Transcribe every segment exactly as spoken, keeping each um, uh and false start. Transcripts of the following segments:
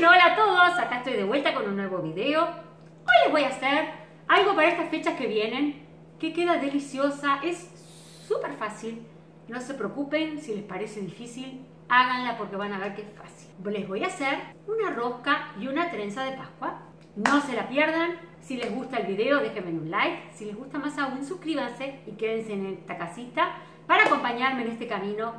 Bueno, hola a todos, acá estoy de vuelta con un nuevo video. Hoy les voy a hacer algo para estas fechas que vienen, que queda deliciosa, es súper fácil. No se preocupen si les parece difícil, háganla porque van a ver que es fácil. Les voy a hacer una rosca y una trenza de Pascua. No se la pierdan. Si les gusta el video, déjenme un like. Si les gusta más aún, suscríbanse y quédense en esta casita para acompañarme en este camino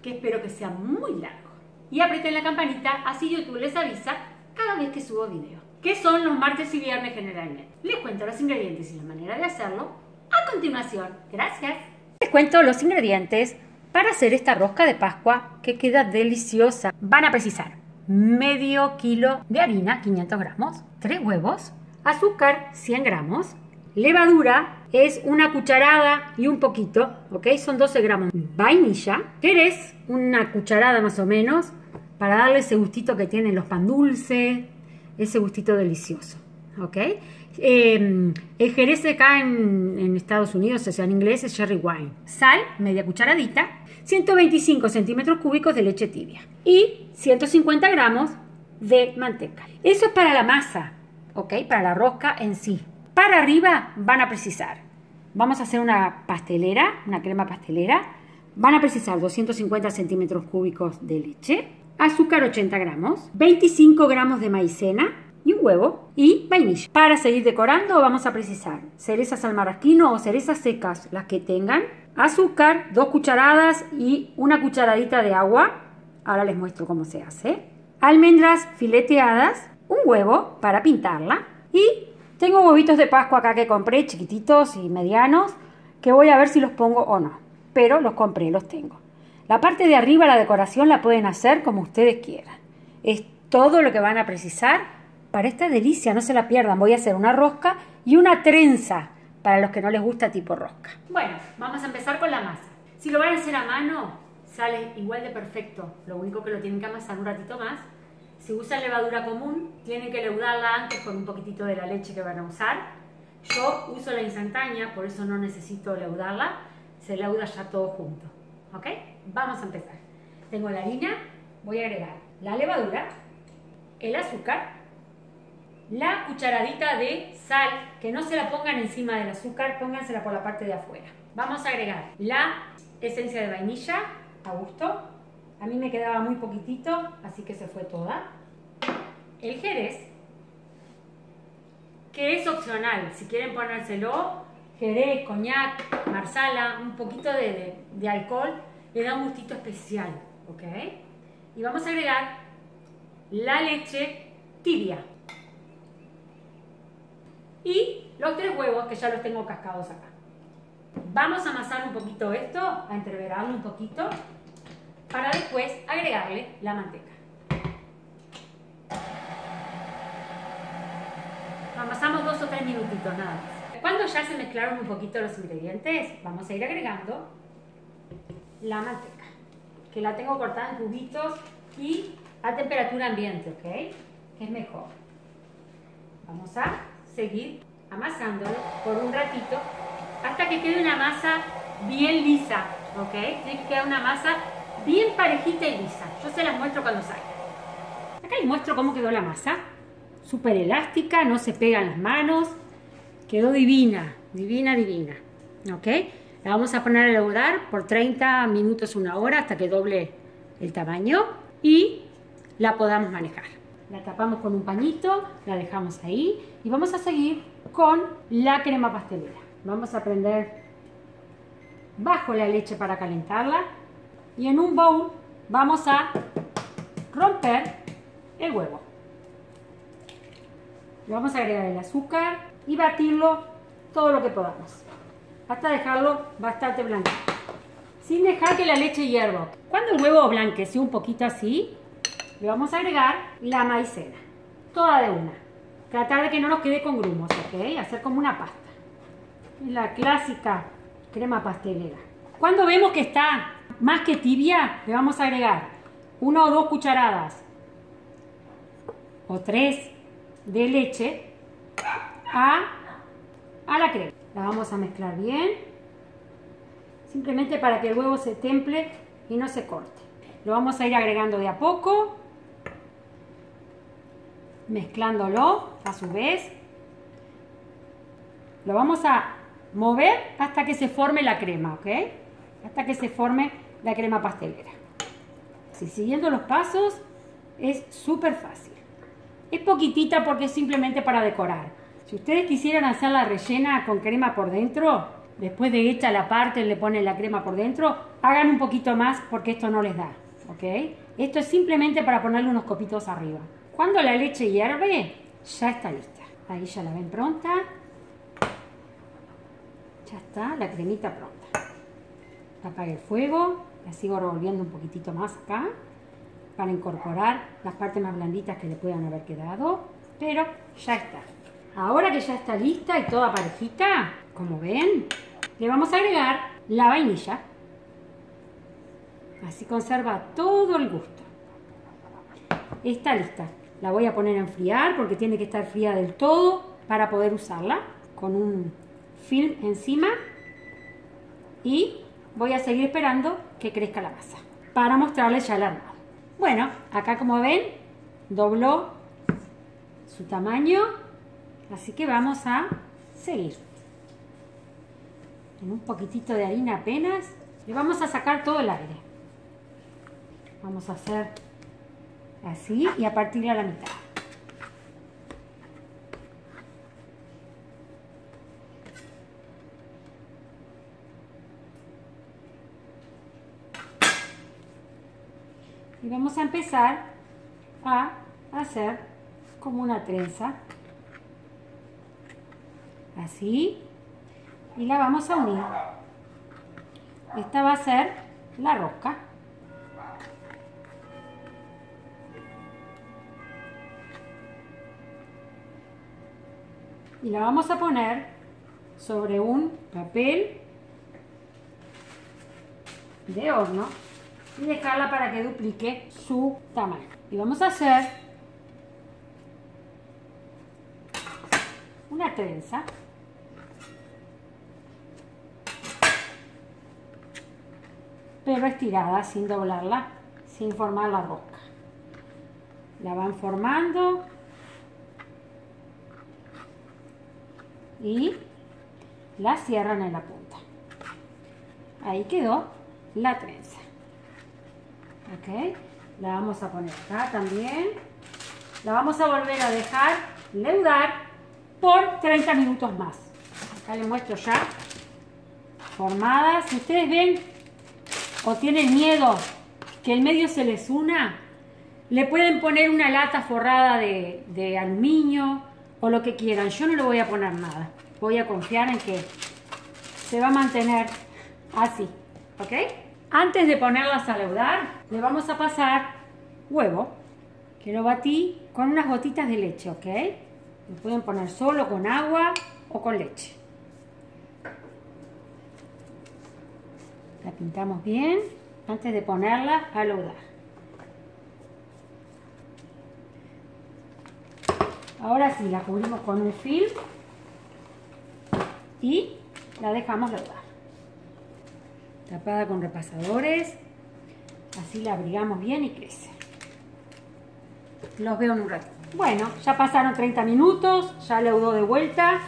que espero que sea muy largo. Y aprieten la campanita, así YouTube les avisa cada vez que subo video, que son los martes y viernes generalmente. Les cuento los ingredientes y la manera de hacerlo a continuación. Gracias. Les cuento los ingredientes para hacer esta rosca de Pascua que queda deliciosa. Van a precisar medio kilo de harina, quinientos gramos, tres huevos, azúcar, cien gramos, levadura, es una cucharada y un poquito, ¿ok? Son doce gramos. Vainilla, querés una cucharada más o menos para darle ese gustito que tienen los pan dulce, ese gustito delicioso, ¿ok? Eh, el jerez acá en, en Estados Unidos, o sea en inglés es sherry wine. Sal, media cucharadita, ciento veinticinco centímetros cúbicos de leche tibia y ciento cincuenta gramos de manteca. Eso es para la masa, ¿ok? Para la rosca en sí. Para arriba van a precisar, vamos a hacer una pastelera, una crema pastelera, van a precisar doscientos cincuenta centímetros cúbicos de leche, azúcar ochenta gramos, veinticinco gramos de maicena y un huevo y vainilla. Para seguir decorando vamos a precisar cerezas al maraschino o cerezas secas, las que tengan, azúcar, dos cucharadas y una cucharadita de agua, ahora les muestro cómo se hace, almendras fileteadas, un huevo para pintarla y... Tengo huevitos de Pascua acá que compré, chiquititos y medianos, que voy a ver si los pongo o no. Pero los compré, los tengo. La parte de arriba, la decoración, la pueden hacer como ustedes quieran. Es todo lo que van a precisar para esta delicia, no se la pierdan. Voy a hacer una rosca y una trenza, para los que no les gusta tipo rosca. Bueno, vamos a empezar con la masa. Si lo van a hacer a mano, sale igual de perfecto. Lo único que lo tienen que amasar un ratito más. Si usan levadura común, tienen que leudarla antes con un poquitito de la leche que van a usar. Yo uso la instantánea, por eso no necesito leudarla. Se leuda ya todo junto. ¿Ok? Vamos a empezar. Tengo la harina, voy a agregar la levadura, el azúcar, la cucharadita de sal, que no se la pongan encima del azúcar, póngansela por la parte de afuera. Vamos a agregar la esencia de vainilla, a gusto. A mí me quedaba muy poquitito, así que se fue toda. El jerez, que es opcional. Si quieren ponérselo, jerez, coñac, marsala, un poquito de, de, de alcohol, le da un gustito especial, ¿ok? Y vamos a agregar la leche tibia. Y los tres huevos, que ya los tengo cascados acá. Vamos a amasar un poquito esto, a entreverarlo un poquito, para después agregarle la manteca. Amasamos dos o tres minutitos nada más. Cuando ya se mezclaron un poquito los ingredientes, vamos a ir agregando la manteca, que la tengo cortada en cubitos y a temperatura ambiente, ¿ok? Que es mejor. Vamos a seguir amasándolo por un ratito hasta que quede una masa bien lisa, ¿ok? Tiene que quedar una masa bien parejita y lisa. Yo se las muestro cuando salga. Acá les muestro cómo quedó la masa. Súper elástica, no se pegan las manos. Quedó divina, divina, divina. ¿Ok? La vamos a poner a leudar por treinta minutos, una hora, hasta que doble el tamaño y la podamos manejar. La tapamos con un pañito, la dejamos ahí y vamos a seguir con la crema pastelera. Vamos a prender bajo la leche para calentarla. Y en un bowl vamos a romper el huevo. Le vamos a agregar el azúcar y batirlo todo lo que podamos, hasta dejarlo bastante blanco, sin dejar que la leche hierva. Cuando el huevo blanqueció un poquito así, le vamos a agregar la maicena, toda de una. Tratar de que no nos quede con grumos, ¿ok? Hacer como una pasta. La clásica crema pastelera. Cuando vemos que está más que tibia, le vamos a agregar una o dos cucharadas o tres de leche a, a la crema. La vamos a mezclar bien, simplemente para que el huevo se temple y no se corte. Lo vamos a ir agregando de a poco mezclándolo a su vez. Lo vamos a mover hasta que se forme la crema, ¿ok? Hasta que se forme la crema pastelera. Así, siguiendo los pasos es súper fácil. Es poquitita porque es simplemente para decorar. Si ustedes quisieran hacerla rellena con crema por dentro, después de hecha la parte le ponen la crema por dentro, hagan un poquito más porque esto no les da, ¿ok? Esto es simplemente para ponerle unos copitos arriba. Cuando la leche hierve, ya está lista. Ahí ya la ven pronta. Ya está la cremita pronta. Apague el fuego, la sigo revolviendo un poquitito más acá para incorporar las partes más blanditas que le puedan haber quedado, pero ya está. Ahora que ya está lista y toda parejita, como ven, le vamos a agregar la vainilla. Así conserva todo el gusto. Está lista. La voy a poner a enfriar porque tiene que estar fría del todo para poder usarla con un film encima, y voy a seguir esperando que crezca la masa para mostrarles ya el armado. Bueno, acá como ven dobló su tamaño, así que vamos a seguir. En un poquitito de harina apenas le vamos a sacar todo el aire. Vamos a hacer así y a partir de la mitad. Y vamos a empezar a hacer como una trenza, así, y la vamos a unir. Esta va a ser la rosca. Y la vamos a poner sobre un papel de horno y dejarla para que duplique su tamaño. Y vamos a hacer una trenza. Pero estirada, sin doblarla, sin formar la rosca. La van formando. Y la cierran en la punta. Ahí quedó la trenza. Ok, la vamos a poner acá también. La vamos a volver a dejar leudar por treinta minutos más. Acá les muestro ya formadas. Si ustedes ven o tienen miedo que el medio se les una, le pueden poner una lata forrada de, de aluminio o lo que quieran. Yo no le voy a poner nada. Voy a confiar en que se va a mantener así. ¿Ok? Antes de ponerlas a leudar, le vamos a pasar huevo, que lo batí con unas gotitas de leche, ¿ok? Lo pueden poner solo, con agua o con leche. La pintamos bien antes de ponerla a leudar. Ahora sí, la cubrimos con un film y la dejamos leudar. Tapada con repasadores, así la abrigamos bien y crece. Los veo en un ratito. Bueno, ya pasaron treinta minutos, ya leudó de vuelta.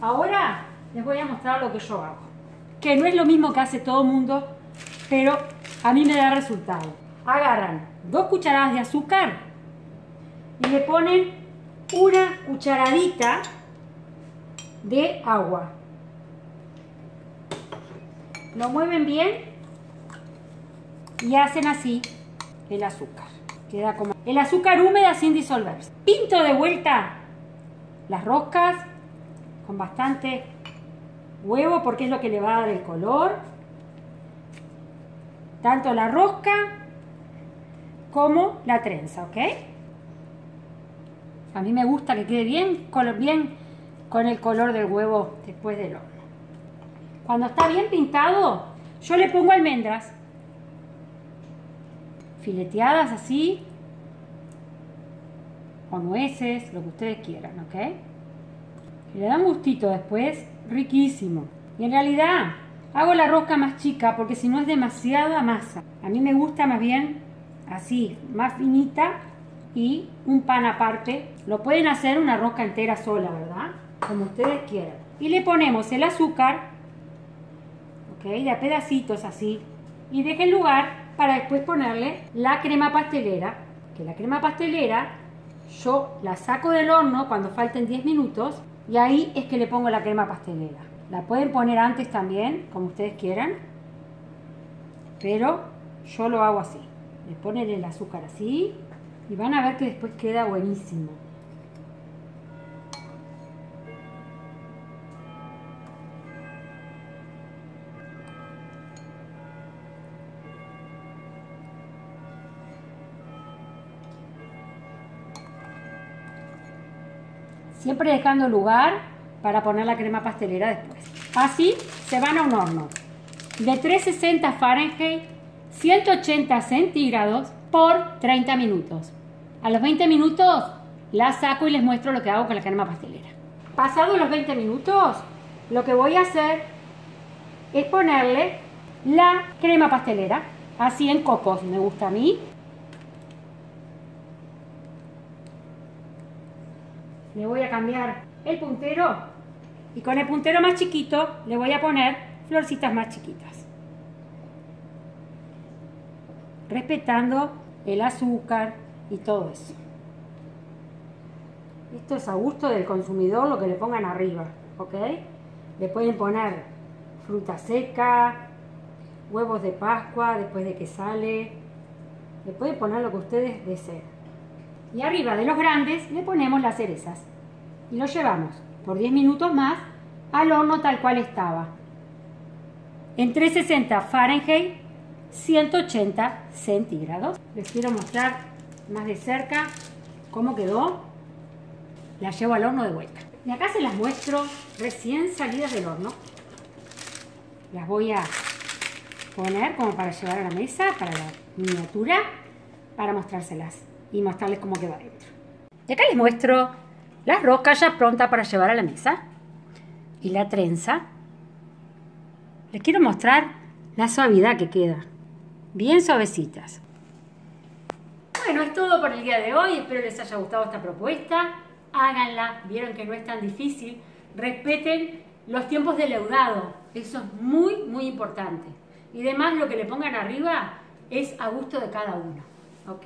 Ahora les voy a mostrar lo que yo hago, que no es lo mismo que hace todo el mundo, pero a mí me da resultado. Agarran dos cucharadas de azúcar y le ponen una cucharadita de agua. Lo mueven bien y hacen así el azúcar. Queda como el azúcar húmeda sin disolverse. Pinto de vuelta las roscas con bastante huevo porque es lo que le va a dar el color. Tanto la rosca como la trenza, ¿ok? A mí me gusta que quede bien, bien con el color del huevo después del horno. Cuando está bien pintado, yo le pongo almendras fileteadas así, o nueces, lo que ustedes quieran, ¿ok? Y le da un gustito después, riquísimo. Y en realidad, hago la rosca más chica porque si no es demasiada masa. A mí me gusta más bien así, más finita, y un pan aparte. Lo pueden hacer una rosca entera sola, ¿verdad? Como ustedes quieran. Y le ponemos el azúcar, ¿ok? De a pedacitos así. Y dejen lugar para después ponerle la crema pastelera. Que la crema pastelera yo la saco del horno cuando falten diez minutos. Y ahí es que le pongo la crema pastelera. La pueden poner antes también, como ustedes quieran. Pero yo lo hago así. Le ponen el azúcar así. Y van a ver que después queda buenísimo. Siempre dejando lugar para poner la crema pastelera después. Así se van a un horno de trescientos sesenta Fahrenheit, ciento ochenta centígrados por treinta minutos. A los veinte minutos la saco y les muestro lo que hago con la crema pastelera. Pasados los veinte minutos, lo que voy a hacer es ponerle la crema pastelera, así en copos, me gusta a mí. Le voy a cambiar el puntero y con el puntero más chiquito le voy a poner florcitas más chiquitas. Respetando el azúcar y todo eso. Esto es a gusto del consumidor lo que le pongan arriba, ¿ok? Le pueden poner fruta seca, huevos de Pascua después de que sale. Le pueden poner lo que ustedes deseen. Y arriba de los grandes le ponemos las cerezas y lo llevamos por diez minutos más al horno tal cual estaba, en trescientos sesenta Fahrenheit, ciento ochenta centígrados. Les quiero mostrar más de cerca cómo quedó. La llevo al horno de vuelta. Y acá se las muestro recién salidas del horno. Las voy a poner como para llevar a la mesa, para la miniatura, para mostrárselas y mostrarles cómo queda dentro. Y acá les muestro las roscas ya prontas para llevar a la mesa. Y la trenza. Les quiero mostrar la suavidad que queda. Bien suavecitas. Bueno, es todo por el día de hoy. Espero les haya gustado esta propuesta. Háganla. Vieron que no es tan difícil. Respeten los tiempos de leudado. Eso es muy, muy importante. Y además lo que le pongan arriba es a gusto de cada uno. ¿Ok?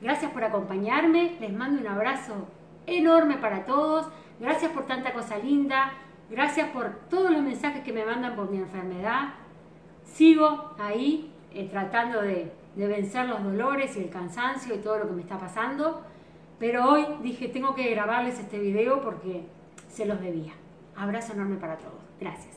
Gracias por acompañarme, les mando un abrazo enorme para todos, gracias por tanta cosa linda, gracias por todos los mensajes que me mandan por mi enfermedad. Sigo ahí eh, tratando de, de vencer los dolores y el cansancio y todo lo que me está pasando, pero hoy dije tengo que grabarles este video porque se los debía. Abrazo enorme para todos, gracias.